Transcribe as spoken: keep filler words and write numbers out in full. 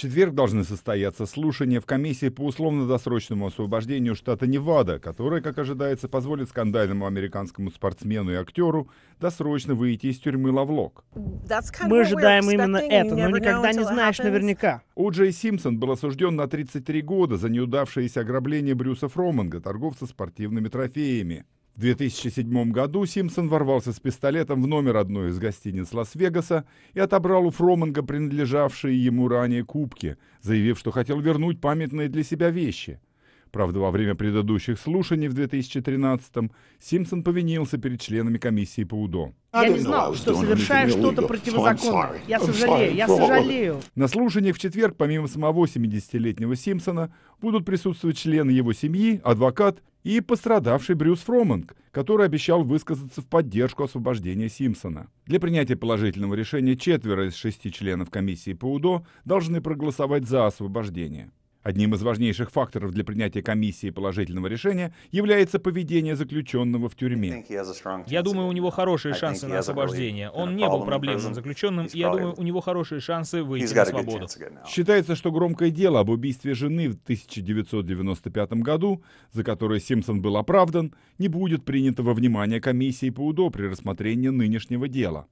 В четверг должны состояться слушания в комиссии по условно-досрочному освобождению штата Невада, которая, как ожидается, позволит скандальному американскому спортсмену и актеру досрочно выйти из тюрьмы Лавлок. Мы ожидаем именно это, но никогда не знаешь наверняка. О. Джей Симпсон был осужден на тридцать три года за неудавшееся ограбление Брюса Фромонга, торговца спортивными трофеями. В две тысячи седьмом году Симпсон ворвался с пистолетом в номер одной из гостиниц Лас-Вегаса и отобрал у Фромонга принадлежавшие ему ранее кубки, заявив, что хотел вернуть памятные для себя вещи. Правда, во время предыдущих слушаний в две тысячи тринадцатом Симпсон повинился перед членами комиссии по УДО. Я не знал, что совершаю что-то противозаконное. Я сожалею, я сожалею. На слушаниях в четверг, помимо самого семидесятилетнего Симпсона, будут присутствовать члены его семьи, адвокат и пострадавший Брюс Фромонг, который обещал высказаться в поддержку освобождения Симпсона. Для принятия положительного решения четверо из шести членов комиссии по УДО должны проголосовать за освобождение. Одним из важнейших факторов для принятия комиссии положительного решения является поведение заключенного в тюрьме. Я думаю, у него хорошие шансы на освобождение. Он не был проблемным заключенным, и я думаю, у него хорошие шансы выйти на свободу. Считается, что громкое дело об убийстве жены в тысяча девятьсот девяносто пятом году, за которое Симпсон был оправдан, не будет принято во внимание комиссии по УДО при рассмотрении нынешнего дела.